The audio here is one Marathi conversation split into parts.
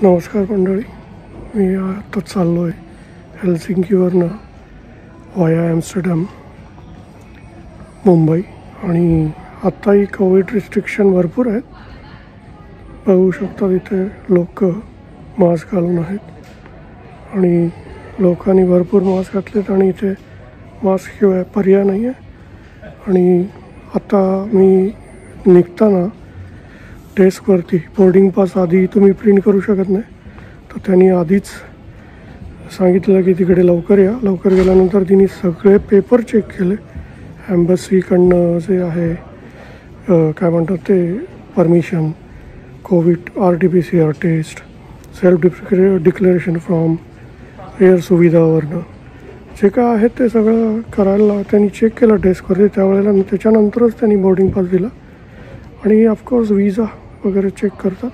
Namaskar Pandari, we are Tatsalloy, Helsinki Varna, via Amsterdam, Mumbai. And आता ही COVID restriction भरपूर है, बघू शकता तिथे लोक मास्क घालून आहेत आणि लोकांनी भरपूर मास्क घातलेत आणि इथे मास्क शिवाय पर्याय नाही आहे आणि आता मी निघताना डेस्क वरती बोर्डिंग पास आधी तुम्ही प्रिंट करू शकत नाही तर त्यांनी आधीच सांगितलं की तिकडे लवकर या लवकर गेल्यानंतर त्यांनी सगळे पेपर चेक केले एम्बसी कडनं जे आहे काय म्हणतात ते permission Covid RTPCR test self declaration from air सुविधावरनं जे काय आहे ते सगळं करायला त्यांनी चेक केला डेस्कवरती त्यावेळेला त्याच्यानंतरच त्यांनी बोर्डिंग पास दिला आणि ऑफकोर्स व्हिसा वगैरे चेक करतात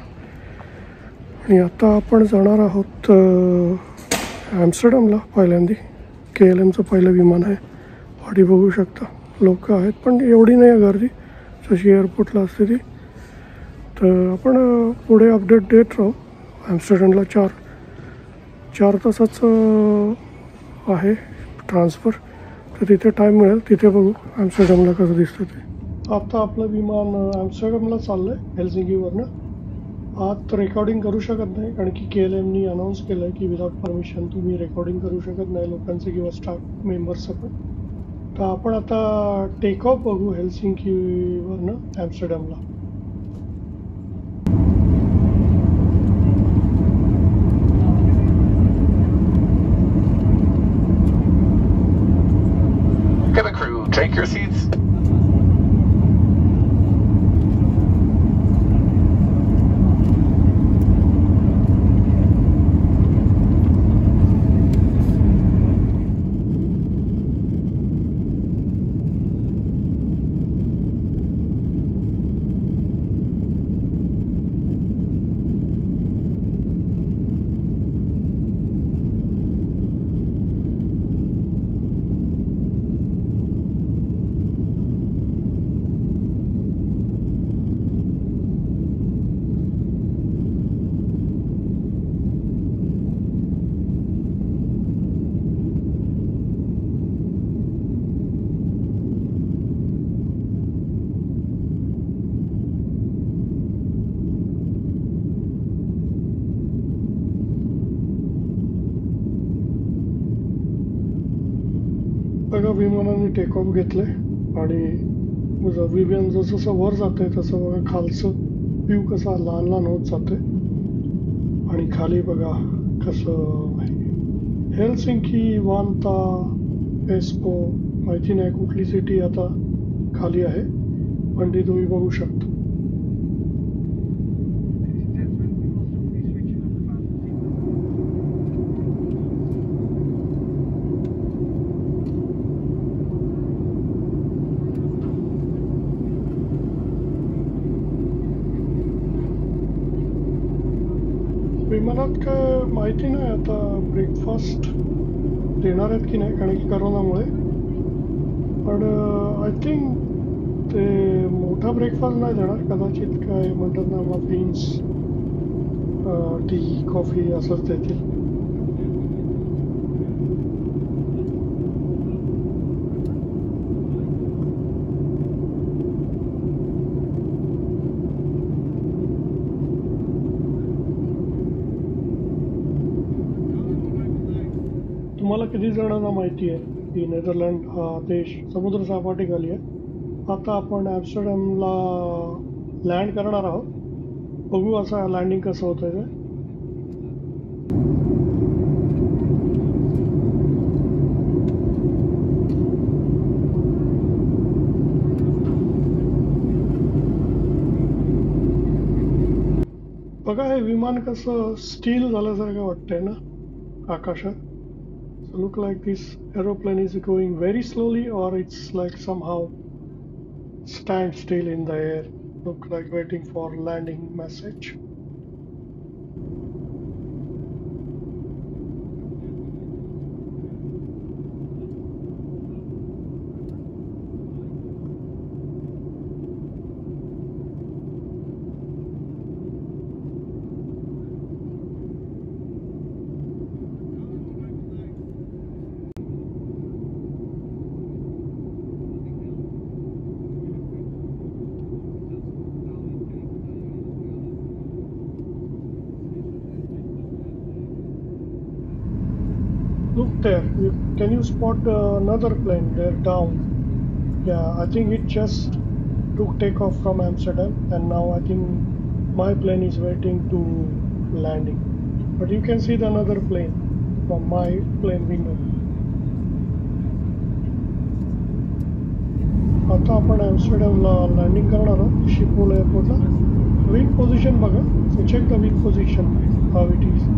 आणि आता आपण जाणार आहोत ॲम्स्टरडॅमला पहिल्यांदा केएलएमचं पहिलं विमान आहे वाडी बघू शकता लोक आहेत पण एवढी नाही आहे गर्दी जशी एअरपोर्टला असते ती तर आपण पुढे अपडेट देत राहू ॲम्स्टरडॅमला चार तासाचं आहे ट्रान्सफर तर तिथे टाईम मिळेल तिथे बघू ॲम्स्टरडॅमला कसं दिसतं ते आता आपलं विमान ॲम्स्टरडॅमला चाललं आहे हेल्सिंकीवरनं आत रेकॉर्डिंग करू शकत नाही कारण की KLMनी अनाऊन्स केलं आहे की विदाउट परमिशन तुम्ही रेकॉर्डिंग करू शकत नाही लोकांचं किंवा स्टाफ मेंबर्सचं पण तर आपण आता टेक ऑफ बघू हेल्सिंकीवरनं ॲम्स्टरडॅमला बघा विमानाने टेक ऑफ घेतलं आहे आणि विमान जसं जसं वर जातं आहे तसं बघा खालचं व्ह्यू कसा लहान लहान होत जातं आहे आणि खाली बघा कसं आहे हेल्सिंकी वांता एस्पो माहिती नाही कुठली सिटी आता खाली आहे पण ती तुम्ही बघू शकता विमानात का माहिती नाही आता ब्रेकफास्ट देणार आहेत की नाही कारण की करोनामुळे पण आय थिंक ते मोठा ब्रेकफास्ट नाही देणार कदाचित काय म्हणतात ना मफिन्स टी कॉफी असंच देतील तुम्हाला किती जणांना माहिती आहे की नेदरलँड हा देश समुद्रसपाटीखाली आहे आता आपण ॲम्स्टरडॅमला लँड करणार आहोत बघू असं लँडिंग कसं होतं ते बघा हे विमान कसं स्टील झाल्यासारखं वाटतंय ना आकाशात Look like this aeroplane is going very slowly or it's like somehow stand still in the air look like waiting for landing message Look there, can you spot another plane there down? Yeah, I think it just took takeoff from Amsterdam and now I think my plane is waiting to landing. But you can see the another plane from my plane window. आता आपण Amsterdamला landing करणार आहोत Schiphol airportला. Wing position बघा. So check the wing position how it is.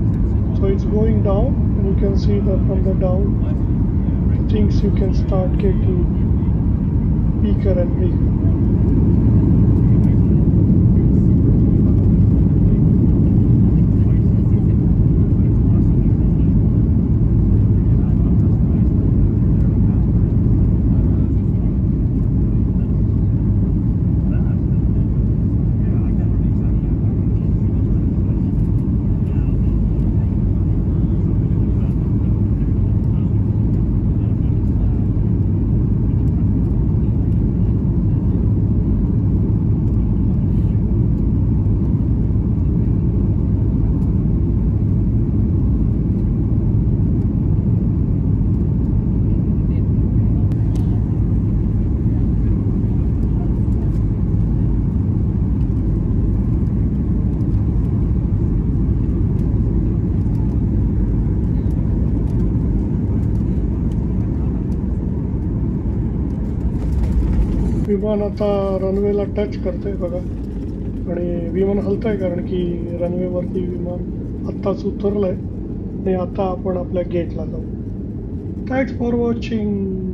So it's going down and you can see that from the down things you can start getting bigger and bigger. विमान आता रनवेला टच करते बघा आणि विमान हलतंय कारण की रनवेवरती विमान आताच उतरलंय आणि आता आपण आपल्या गेटला जाऊ. Thanks for watching.